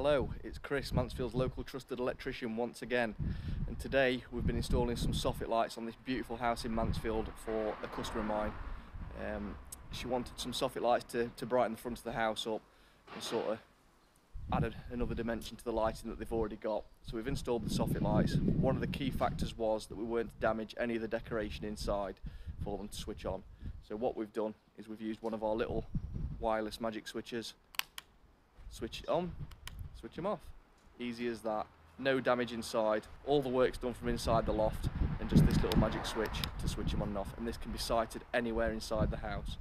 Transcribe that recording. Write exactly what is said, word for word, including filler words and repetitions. Hello, it's Chris, Mansfield's local trusted electrician once again, and today we've been installing some soffit lights on this beautiful house in Mansfield for a customer of mine. Um, she wanted some soffit lights to, to brighten the front of the house up and sort of added another dimension to the lighting that they've already got. So we've installed the soffit lights. One of the key factors was that we weren't to damage any of the decoration inside for them to switch on. So what we've done is we've used one of our little wireless magic switches, switch it on, switch them off. Easy as that. No damage inside. All the work's done from inside the loft, and just this little magic switch to switch them on and off. And this can be sighted anywhere inside the house.